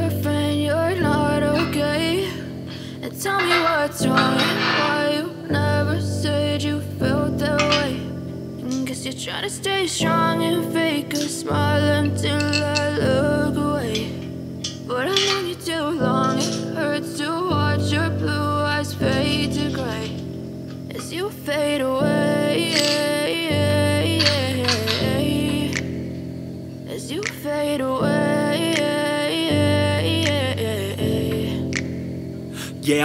your friend, you're not okay. And tell me what's wrong and why you never said you felt that way. And guess you're trying to stay strong and fake a smile until I look away. But I've known you too long, it hurts to watch your blue eyes fade to gray as you fade away. As you fade away. Yeah,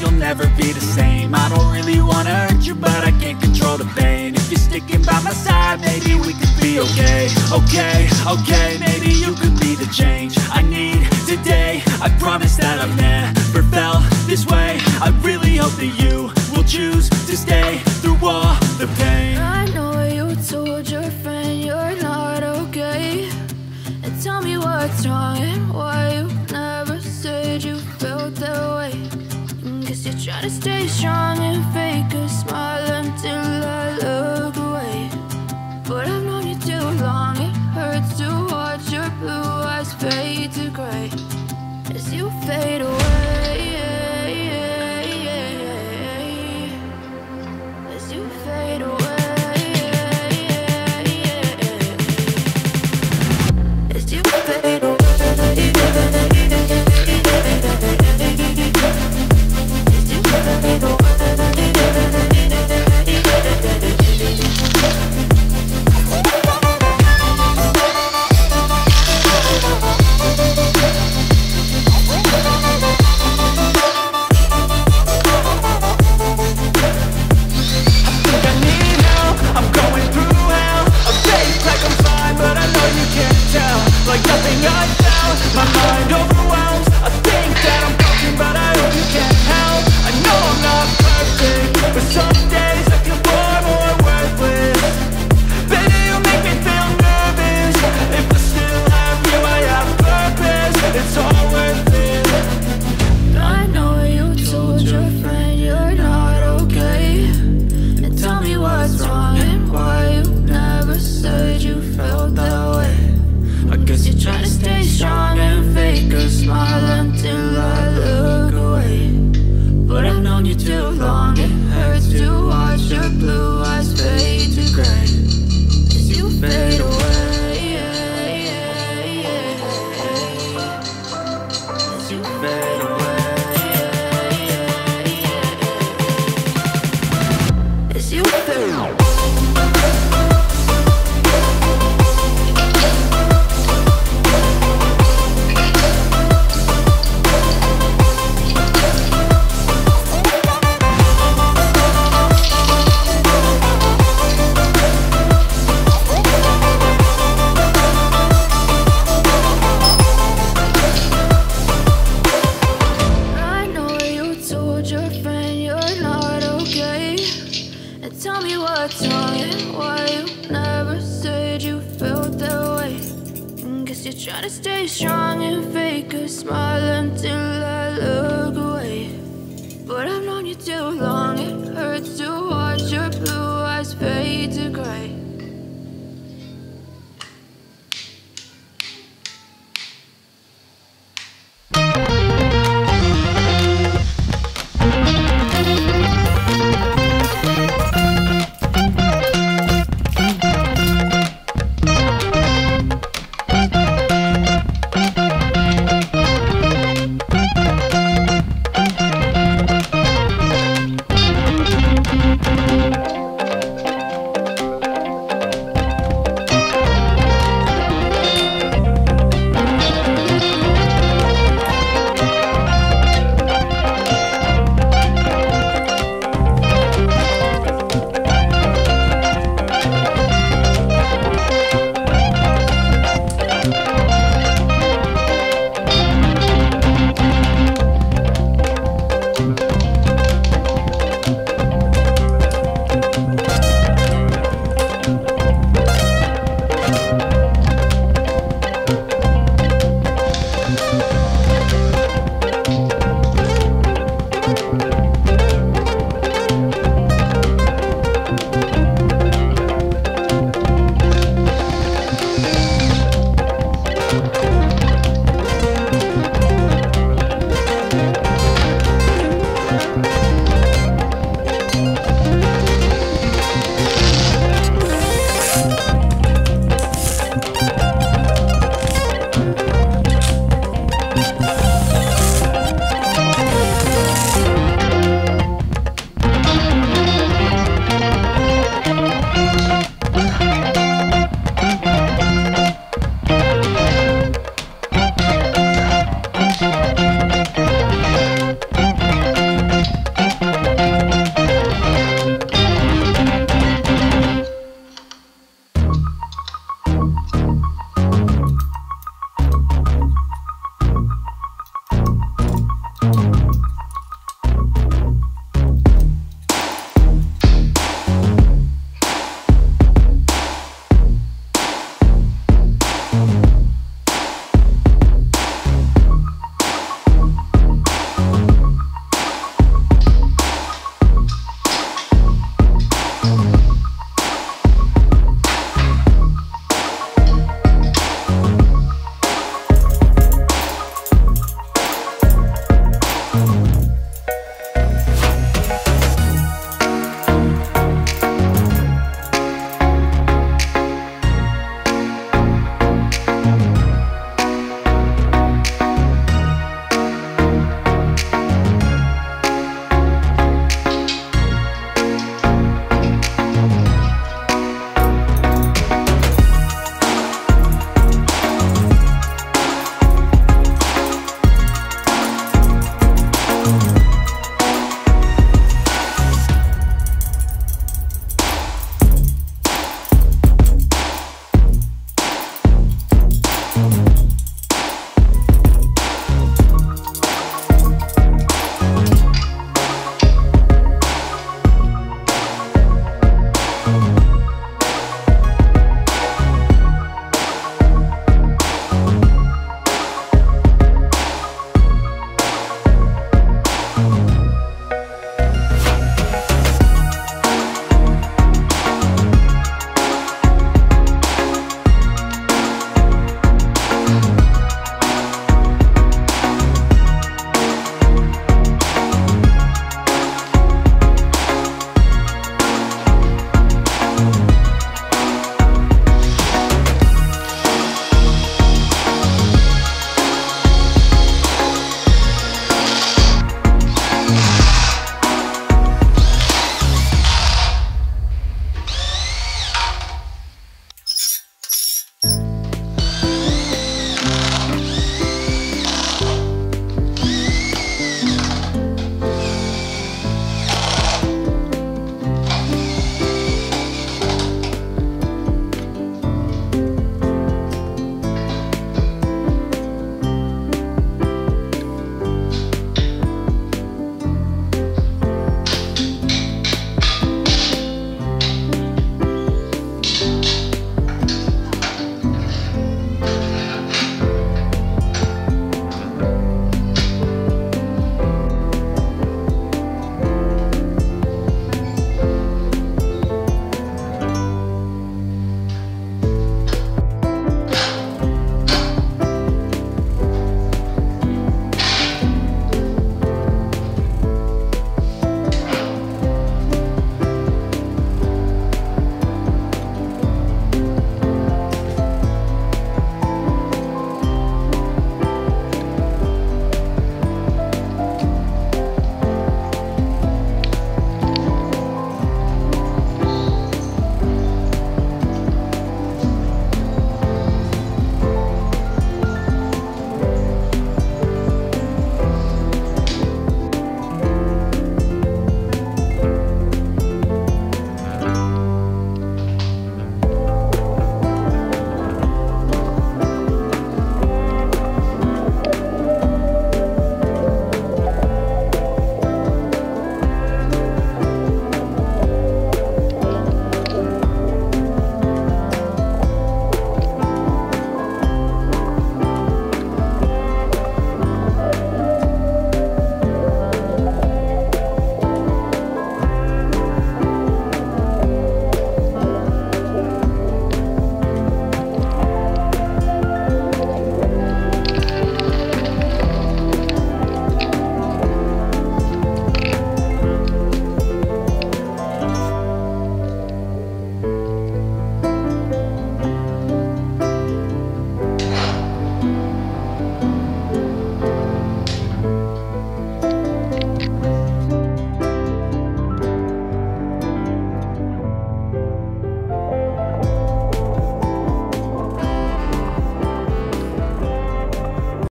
you'll never be the same. I don't really wanna hurt you but I can't control the pain. If you're sticking by my side maybe we could be okay. Okay, maybe you could be the change I need today. I promise that I've never felt this way. I really hope that you will choose to stay through all the pain. I know you told your friend you're not okay. And tell me what's wrong and why you never said you felt that way. And guess you're trying to stay strong and fake a smile until I look away. But I've known you too long, it hurts to watch your blue eyes fade to gray as you fade away. Too long, it hurts to watch.